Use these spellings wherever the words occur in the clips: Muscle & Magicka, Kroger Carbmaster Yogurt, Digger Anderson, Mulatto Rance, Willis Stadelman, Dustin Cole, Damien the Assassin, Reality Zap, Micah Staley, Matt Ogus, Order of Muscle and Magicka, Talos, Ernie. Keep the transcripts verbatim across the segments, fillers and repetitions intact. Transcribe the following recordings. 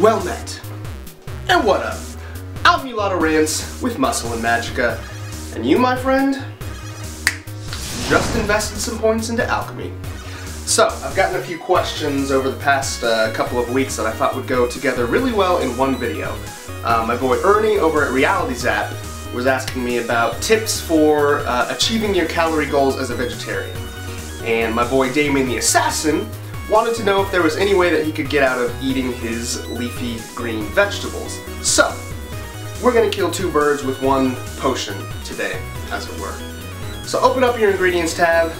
Well met. And what up? I'm Mulatto Rance with Muscle and Magicka. And you, my friend, just invested some points into alchemy. So, I've gotten a few questions over the past uh, couple of weeks that I thought would go together really well in one video. Um, my boy Ernie over at Reality Zap was asking me about tips for uh, achieving your calorie goals as a vegetarian. And my boy Damien the Assassin wanted to know if there was any way that he could get out of eating his leafy green vegetables. So, we're gonna kill two birds with one potion today, as it were. So open up your ingredients tab,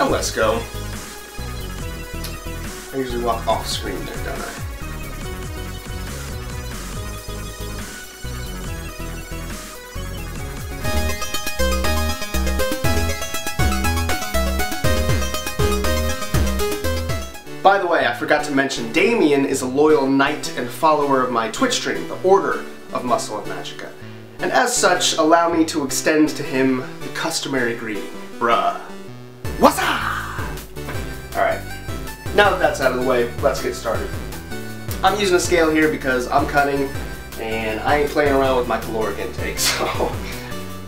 and let's go. I usually walk off screen there, don't I? By the way, I forgot to mention, Damien is a loyal knight and follower of my Twitch stream, the Order of Muscle and Magicka. And as such, allow me to extend to him the customary greeting. Bruh. What's up? Alright, now that that's out of the way, let's get started. I'm using a scale here because I'm cutting, and I ain't playing around with my caloric intake, so...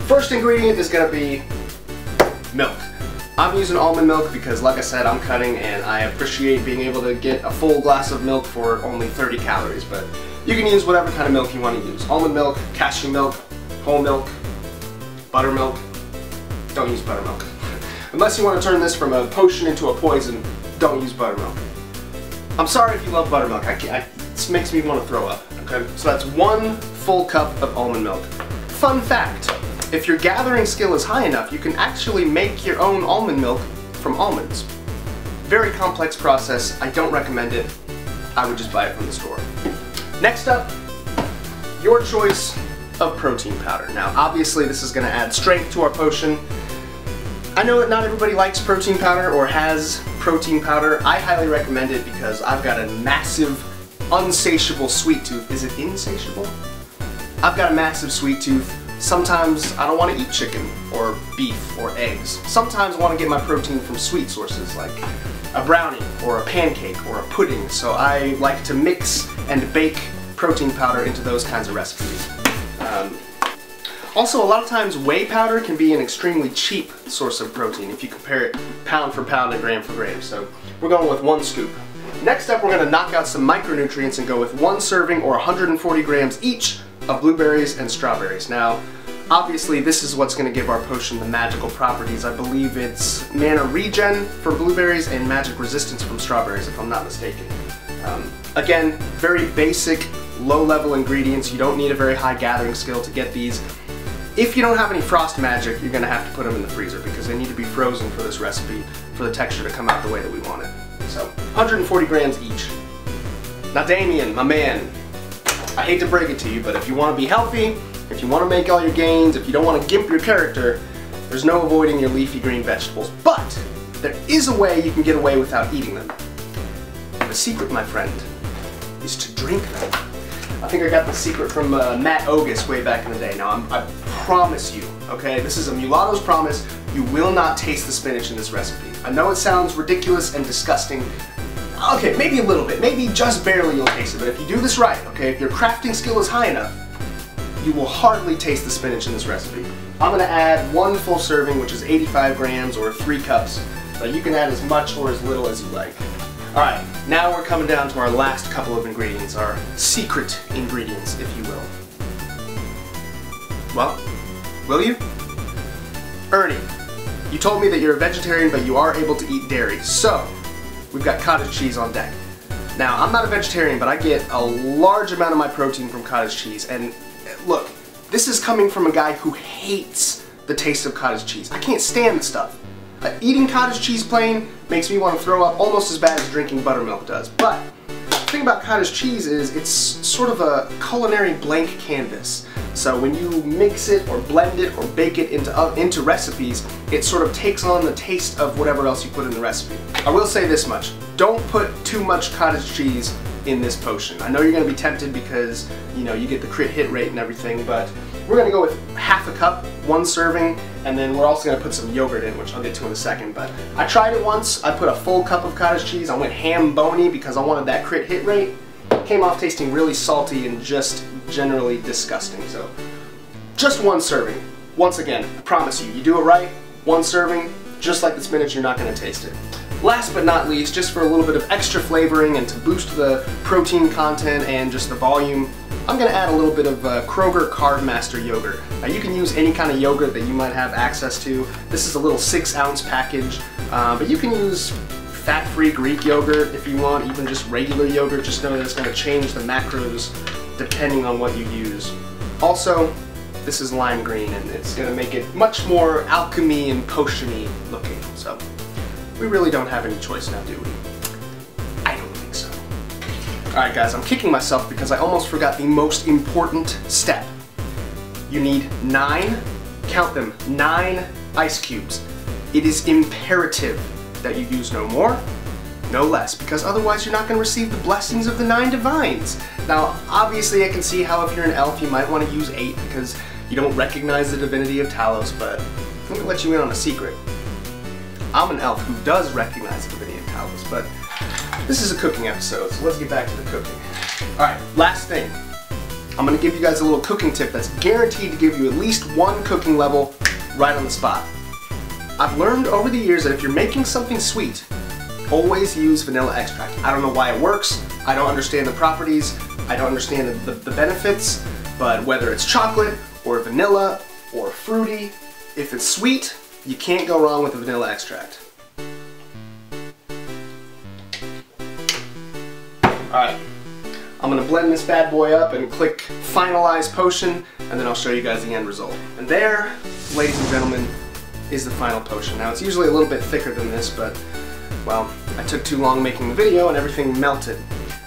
First ingredient is gonna be... milk. I'm using almond milk because, like I said, I'm cutting and I appreciate being able to get a full glass of milk for only thirty calories, but you can use whatever kind of milk you want to use. Almond milk, cashew milk, whole milk, buttermilk. Don't use buttermilk. Unless you want to turn this from a potion into a poison, don't use buttermilk. I'm sorry if you love buttermilk. I can't, I, this makes me want to throw up, okay? So that's one full cup of almond milk. Fun fact. If your gathering skill is high enough, you can actually make your own almond milk from almonds. Very complex process, I don't recommend it. I would just buy it from the store. Next up, your choice of protein powder. Now obviously this is going to add strength to our potion. I know that not everybody likes protein powder or has protein powder. I highly recommend it because I've got a massive, unsatiable sweet tooth. Is it insatiable? I've got a massive sweet tooth. Sometimes I don't want to eat chicken, or beef, or eggs. Sometimes I want to get my protein from sweet sources, like a brownie, or a pancake, or a pudding. So I like to mix and bake protein powder into those kinds of recipes. Um, also, a lot of times whey powder can be an extremely cheap source of protein if you compare it pound for pound and gram for gram. So we're going with one scoop. Next up, we're going to knock out some micronutrients and go with one serving or one hundred forty grams each of blueberries and strawberries. Now, obviously this is what's going to give our potion the magical properties. I believe it's mana regen for blueberries and magic resistance from strawberries, if I'm not mistaken. Um, again, very basic, low-level ingredients. You don't need a very high gathering skill to get these. If you don't have any frost magic, you're going to have to put them in the freezer because they need to be frozen for this recipe for the texture to come out the way that we want it. So, one hundred forty grams each. Now Damien, my man, I hate to break it to you, but if you want to be healthy, if you want to make all your gains, if you don't want to gimp your character, there's no avoiding your leafy green vegetables. But there is a way you can get away without eating them. The secret, my friend, is to drink them. I think I got the secret from uh, Matt Ogus way back in the day. Now, I'm, I promise you, okay, this is a mulatto's promise, you will not taste the spinach in this recipe. I know it sounds ridiculous and disgusting. Okay, maybe a little bit, maybe just barely you'll taste it, but if you do this right, okay, if your crafting skill is high enough, you will hardly taste the spinach in this recipe. I'm going to add one full serving, which is eighty-five grams or three cups, but you can add as much or as little as you like. Alright, now we're coming down to our last couple of ingredients, our secret ingredients, if you will. Well, will you? Ernie, you told me that you're a vegetarian, but you are able to eat dairy, so... we've got cottage cheese on deck. Now, I'm not a vegetarian, but I get a large amount of my protein from cottage cheese. And look, this is coming from a guy who hates the taste of cottage cheese. I can't stand the stuff. Uh, eating cottage cheese plain makes me want to throw up almost as bad as drinking buttermilk does. But the thing about cottage cheese is it's sort of a culinary blank canvas. So when you mix it or blend it or bake it into, uh, into recipes, it sort of takes on the taste of whatever else you put in the recipe. I will say this much, don't put too much cottage cheese in this potion. I know you're going to be tempted because, you know, you get the crit hit rate and everything, but we're going to go with half a cup, one serving, and then we're also going to put some yogurt in, which I'll get to in a second. But I tried it once, I put a full cup of cottage cheese, I went ham bony because I wanted that crit hit rate. it came off tasting really salty and just generally disgusting. So just one serving. Once again, I promise you, you do it right, one serving, just like the spinach, you're not going to taste it. Last but not least, just for a little bit of extra flavoring and to boost the protein content and just the volume, I'm going to add a little bit of uh, Kroger Carbmaster Yogurt. Now, you can use any kind of yogurt that you might have access to. This is a little six ounce package, uh, but you can use fat-free Greek yogurt if you want, even just regular yogurt. Just know that it's going to change the macros depending on what you use. Also, this is lime green, and it's going to make it much more alchemy and potion-y looking. So we really don't have any choice now, do we? I don't think so. Alright guys, I'm kicking myself because I almost forgot the most important step. You need nine, count them, nine ice cubes. It is imperative that you use no more, no less, because otherwise you're not going to receive the blessings of the nine divines. Now, obviously I can see how if you're an elf you might want to use eight because you don't recognize the divinity of Talos, but I'm going to let you in on a secret. I'm an elf who does recognize the divinity of Talos, but this is a cooking episode, so let's get back to the cooking. Alright, last thing. I'm going to give you guys a little cooking tip that's guaranteed to give you at least one cooking level right on the spot. I've learned over the years that if you're making something sweet, always use vanilla extract. I don't know why it works, I don't understand the properties, I don't understand the, the, the benefits, but whether it's chocolate or vanilla or fruity, if it's sweet, you can't go wrong with the vanilla extract. Alright, I'm going to blend this bad boy up and click finalize potion, and then I'll show you guys the end result. And there, ladies and gentlemen, is the final potion. Now, it's usually a little bit thicker than this, but well, I took too long making the video and everything melted.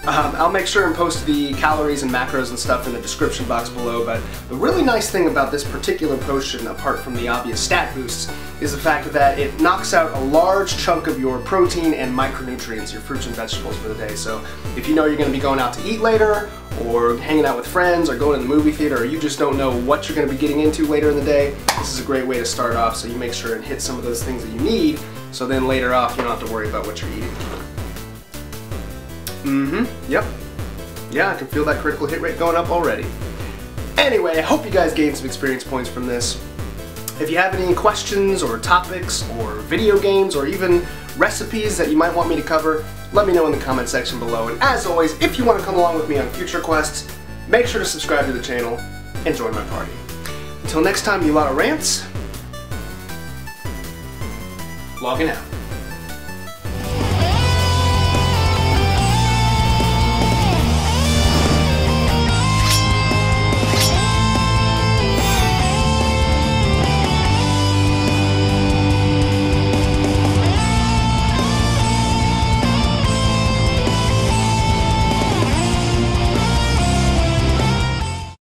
Um, I'll make sure and post the calories and macros and stuff in the description box below, but the really nice thing about this particular potion, apart from the obvious stat boosts, is the fact that it knocks out a large chunk of your protein and micronutrients, your fruits and vegetables for the day. So if you know you're going to be going out to eat later, or hanging out with friends, or going to the movie theater, or you just don't know what you're going to be getting into later in the day, this is a great way to start off so you make sure and hit some of those things that you need, so then later off you don't have to worry about what you're eating. Mm-hmm, yep. Yeah, I can feel that critical hit rate going up already. Anyway, I hope you guys gained some experience points from this. If you have any questions or topics or video games or even recipes that you might want me to cover, let me know in the comment section below. And as always, if you want to come along with me on future quests, make sure to subscribe to the channel and join my party. Until next time, Mulatto Rance, logging out.